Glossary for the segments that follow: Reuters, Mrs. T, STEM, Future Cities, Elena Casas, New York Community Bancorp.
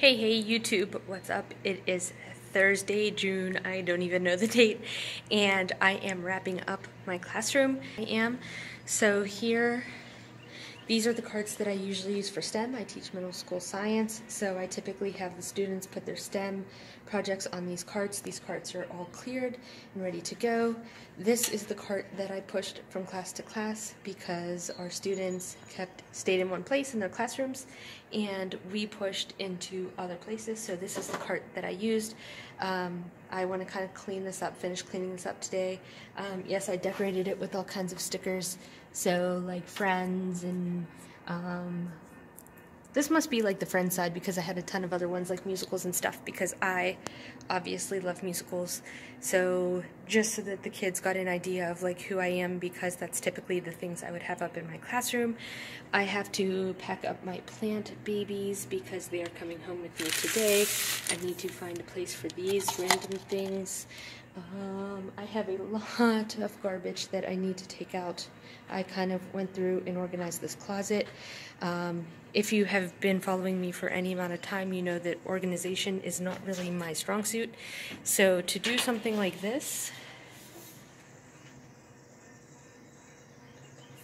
Hey YouTube, what's up? It is Thursday, June, I don't even know the date, and I am wrapping up my classroom. So here, these are the cards that I usually use for STEM. I teach middle school science, so I typically have the students put their STEM projects on these cards. These cards are all cleared and ready to go. This is the cart that I pushed from class to class because our students stayed in one place in their classrooms, and we pushed into other places, so this is the cart that I used. I want to kind of finish cleaning this up today. Yes, I decorated it with all kinds of stickers, so like friends and this must be like the friend side because I had a ton of other ones like musicals and stuff because I obviously love musicals. So just so that the kids got an idea of like who I am, because that's typically the things I would have up in my classroom. I have to pack up my plant babies because they are coming home with me today. I need to find a place for these random things. I have a lot of garbage that I need to take out. I kind of went through and organized this closet. If you have been following me for any amount of time, you know that organization is not really my strong suit. So to do something like this,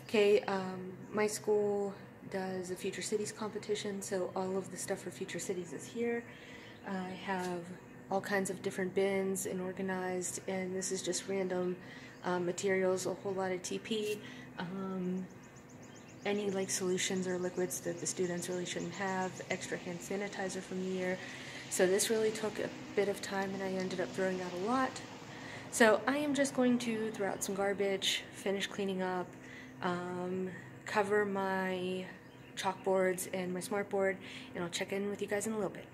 okay, my school does a Future Cities competition, so all of the stuff for Future Cities is here. I have all kinds of different bins and organized, and this is just random materials, a whole lot of TP, any like solutions or liquids that the students really shouldn't have, extra hand sanitizer from the year. So this really took a bit of time and I ended up throwing out a lot. So I am just going to throw out some garbage, finish cleaning up, cover my chalkboards and my smartboard, and I'll check in with you guys in a little bit.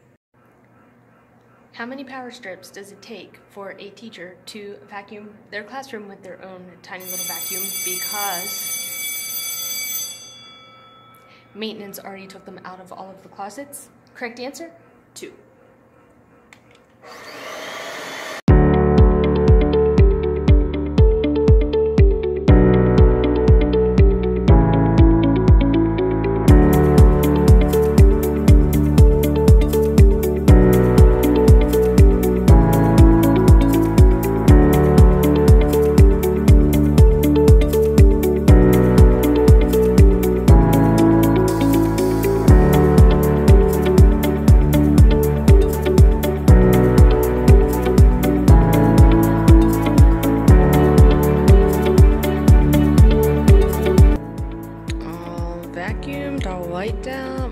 How many power strips does it take for a teacher to vacuum their classroom with their own tiny little vacuum, because maintenance already took them out of all of the closets? Correct answer, 2.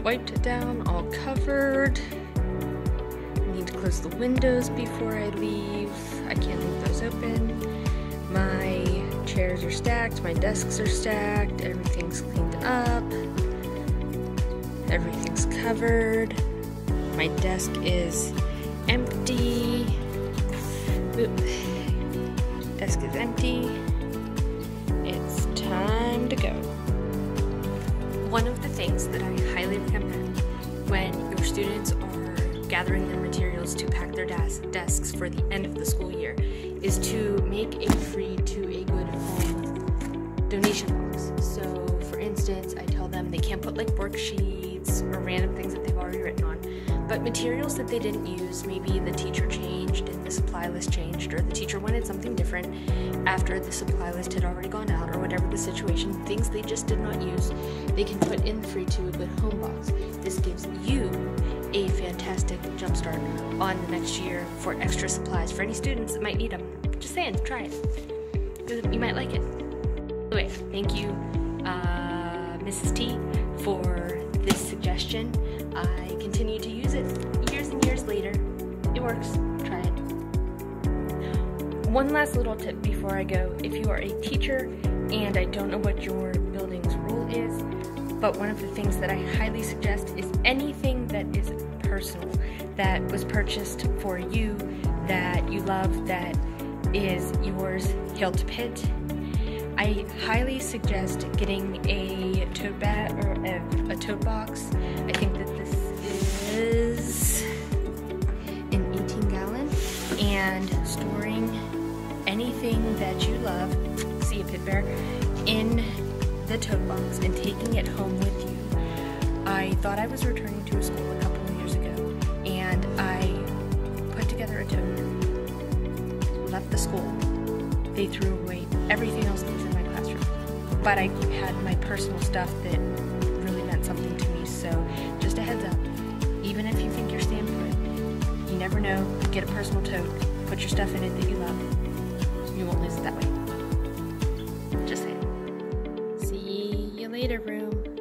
Wiped it down, all covered. I need to close the windows before I leave. I can't leave those open. My chairs are stacked, my desks are stacked, everything's cleaned up, everything's covered. My desk is empty. Oop. Desk is empty. It's time to go. One of the things that I highly recommend when your students are gathering their materials to pack their desks for the end of the school year is to make a free to a good home donation box. So for instance, I tell them they can't put like worksheets or random things that they've already written on, but materials that they didn't use, maybe the teacher changed and the supply list changed, or the teacher wanted something different after the supply list had already gone out, or whatever the situation, things they just did not use, they can put in the free to a good home box. This gives you a fantastic jump start on the next year for extra supplies for any students that might need them. Just saying, try it. You might like it. Anyway, thank you, Mrs. T, for this suggestion. I continue to use it years and years later. It works. Try it. One last little tip before I go. If you are a teacher, and I don't know what your building's rule is, but one of the things that I highly suggest is anything that is personal, that was purchased for you, that you love, that is yours, hill to pit. I highly suggest getting a tote bag or a tote box. I think that this is an 18-gallon, and storing anything that you love, see a pit bear, in the tote box and taking it home with you. I thought I was returning to a school a couple of years ago, school. They threw away everything else that was in my classroom. But I had my personal stuff that really meant something to me, so just a heads up, even if you think you're staying put, you never know, get a personal tote, put your stuff in it that you love. You won't lose it that way. Just saying. See you later, room.